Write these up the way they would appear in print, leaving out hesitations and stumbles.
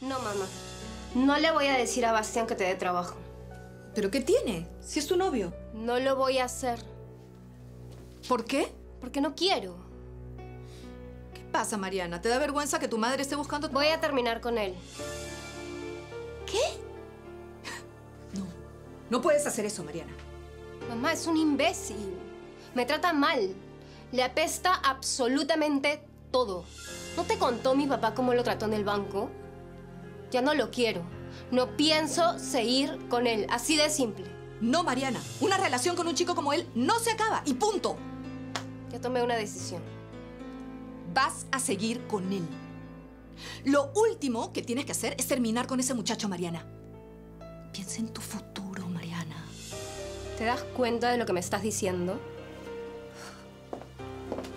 No, mamá. No le voy a decir a Bastián que te dé trabajo. ¿Pero qué tiene? Si es tu novio. No lo voy a hacer. ¿Por qué? Porque no quiero. ¿Qué pasa, Mariana? ¿Te da vergüenza que tu madre esté buscando...? Voy a terminar con él. ¿Qué? No. No puedes hacer eso, Mariana. Mamá, es un imbécil. Me trata mal. Le apesta absolutamente todo. ¿No te contó mi papá cómo lo trató en el banco? Ya no lo quiero. No pienso seguir con él. Así de simple. No, Mariana. Una relación con un chico como él no se acaba. Y punto. Ya tomé una decisión. Vas a seguir con él. Lo último que tienes que hacer es terminar con ese muchacho, Mariana. Piensa en tu futuro, Mariana. ¿Te das cuenta de lo que me estás diciendo?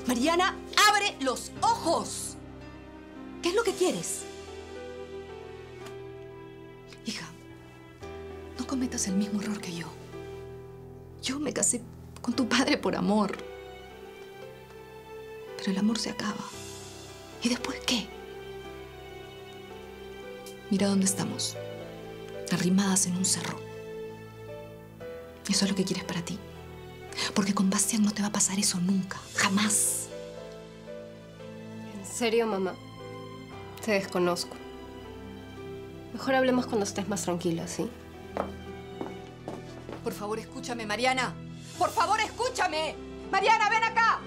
Mariana, abre los ojos. ¿Qué es lo que quieres? Hija, no cometas el mismo error que yo. Yo me casé con tu padre por amor. Pero el amor se acaba. ¿Y después qué? Mira dónde estamos. Arrimadas en un cerro. Eso es lo que quieres para ti. Porque con Bastián no te va a pasar eso nunca. Jamás. En serio, mamá. Te desconozco. Mejor hablemos cuando estés más tranquila, ¿sí? Por favor, escúchame, Mariana. ¡Por favor, escúchame! ¡Mariana, ven acá!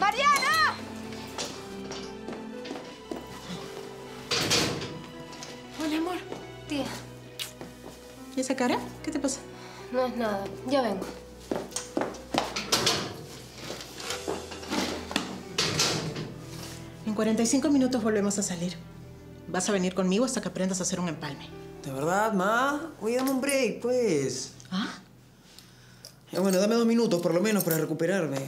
¡Mariana! Hola, amor. Tía. ¿Y esa cara? ¿Qué te pasa? No es nada. Ya vengo. En 45 minutos volvemos a salir. Vas a venir conmigo hasta que aprendas a hacer un empalme. ¿De verdad, ma? Oye, dame un break, pues. ¿Ah? Bueno, dame 2 minutos, por lo menos, para recuperarme.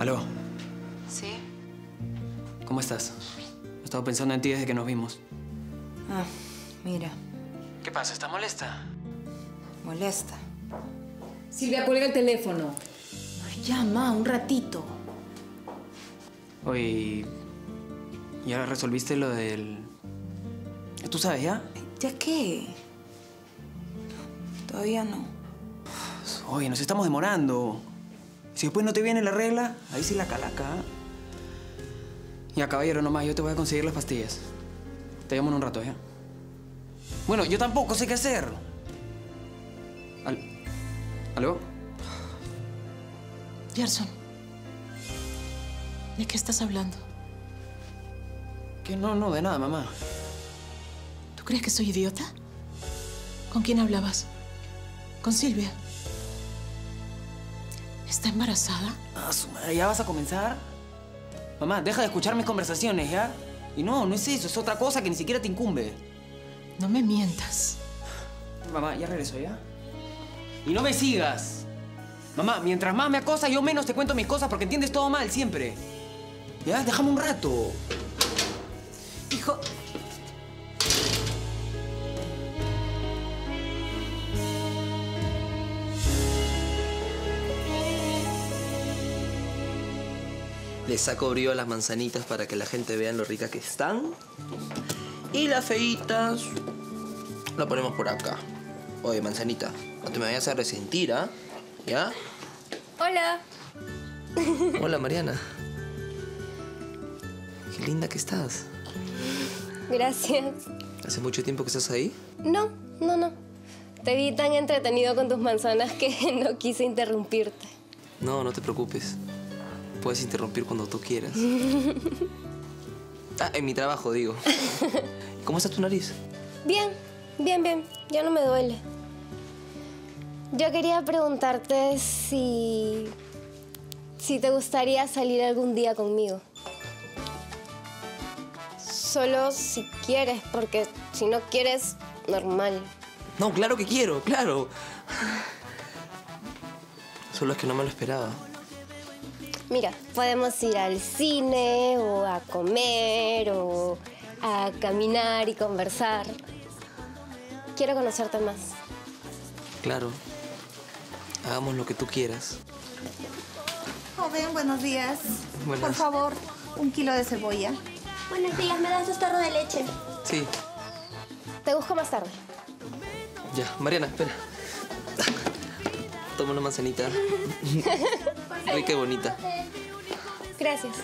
¿Aló? ¿Sí? ¿Cómo estás? He estado pensando en ti desde que nos vimos. Ah, mira. ¿Qué pasa? ¿Estás molesta? ¿Molesta? Silvia, cuelga el teléfono. Ay, ya, ma, un ratito. Oye, ¿y ahora resolviste lo del...? ¿Tú sabes ya? ¿Ya qué? No, todavía no. Oye, nos estamos demorando. Si después no te viene la regla, ahí sí la calaca, ¿eh? Ya, caballero, nomás, yo te voy a conseguir las pastillas. Te llamo en un rato, ¿ya? Bueno, yo tampoco sé qué hacer. ¿Aló? Yerson. ¿De qué estás hablando? Que no, de nada, mamá. ¿Tú crees que soy idiota? ¿Con quién hablabas? ¿Con Silvia? ¿Está embarazada? Ah, su madre, ¿ya vas a comenzar? Mamá, deja de escuchar mis conversaciones, ¿ya? Y no es eso. Es otra cosa que ni siquiera te incumbe. No me mientas. Mamá, ya regreso, ¿ya? Y no me sigas. Mamá, mientras más me acosas, yo menos te cuento mis cosas porque entiendes todo mal siempre. ¿Ya? Déjame un rato. Hijo... Le saco brillo a las manzanitas para que la gente vea lo ricas que están. Y las feitas la ponemos por acá. Oye, manzanita, no te me vayas a resentir, ¿ah? ¿Ya? Hola. Hola, Mariana. Qué linda que estás. Gracias. ¿Hace mucho tiempo que estás ahí? No. Te vi tan entretenido con tus manzanas que no quise interrumpirte. No te preocupes. Puedes interrumpir cuando tú quieras. Ah, en mi trabajo, digo. ¿Cómo está tu nariz? Bien. Ya no me duele. Yo quería preguntarte si te gustaría salir algún día conmigo. Solo si quieres, porque si no quieres, normal. No, claro que quiero, claro. Solo es que no me lo esperaba. Mira, podemos ir al cine, o a comer, o para caminar y conversar. Quiero conocerte más. Claro. Hagamos lo que tú quieras. Joven, buenos días. Buenas. Por favor, 1 kilo de cebolla. Buenos días, ¿me das 2 tarros de leche? Sí. Te busco más tarde. Ya, Mariana, espera. Toma una manzanita. Rica y bonita. Gracias.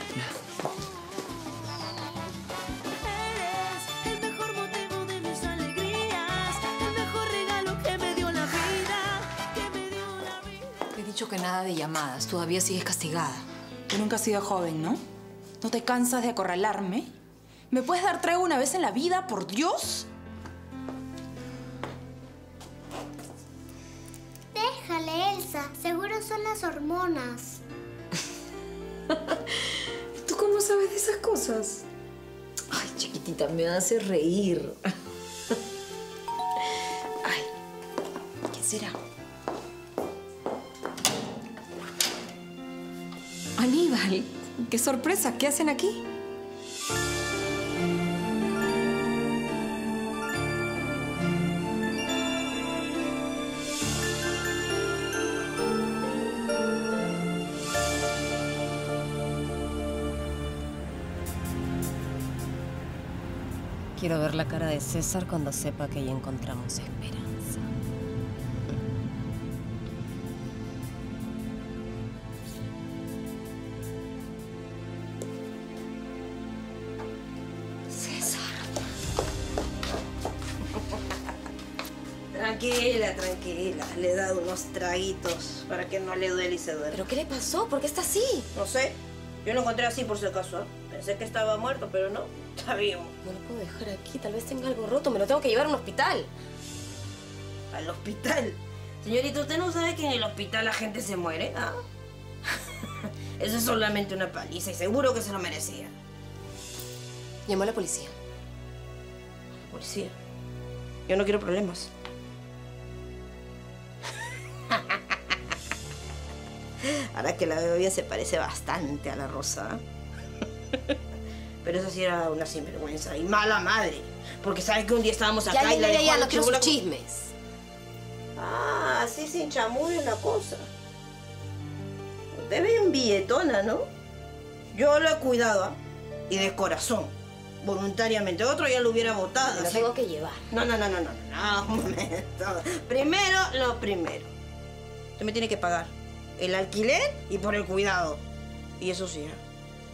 Que nada de llamadas, todavía sigues castigada. Tú nunca has sido joven, ¿no? ¿No te cansas de acorralarme? ¿Me puedes dar tregua una vez en la vida, por Dios? Déjale, Elsa. Seguro son las hormonas. ¿Tú cómo sabes de esas cosas? Ay, chiquitita, me hace reír. Ay, ¿quién será? Aníbal, qué sorpresa, ¿qué hacen aquí? Quiero ver la cara de César cuando sepa que ya encontramos esperanza. Tranquila, tranquila. Le he dado unos traguitos para que no le duele y se duele. ¿Pero qué le pasó? ¿Por qué está así? No sé. Yo lo encontré así por si acaso. Pensé que estaba muerto, pero no. Está vivo. No lo puedo dejar aquí. Tal vez tenga algo roto. Me lo tengo que llevar a un hospital. ¿Al hospital? Señorita, ¿usted no sabe que en el hospital la gente se muere? ¿Ah? Eso es solamente una paliza y seguro que se lo merecía. Llamó a la policía. ¿La policía? Yo no quiero problemas. Ahora que la bebida se parece bastante a la Rosa. Pero esa sí era una sinvergüenza y mala madre. Porque sabes que un día estábamos acá y la dejó... Ya, no quiero sus chismes. Ah, así sin chamuyo es la cosa. Usted ve un billetona, ¿no? Yo lo he cuidado, ¿eh? Y de corazón, voluntariamente. Otro ya lo hubiera botado. Lo tengo que llevar. No, un momento. Primero lo primero. Usted me tiene que pagar. El alquiler y por el cuidado. Y eso sí, ¿eh?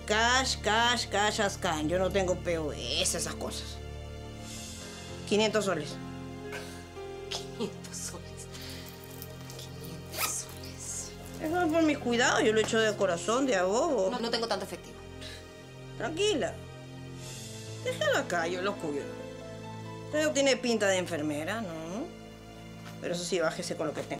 Cash, as can. Yo no tengo POS, esas cosas. 500 soles. 500 soles. 500 soles. Eso es por mis cuidados. Yo lo he hecho de corazón, de abobo. No, no tengo tanto efectivo. Tranquila. Déjalo acá, yo lo cuido. Usted no tiene pinta de enfermera, ¿no? Pero eso sí, bájese con lo que tengo.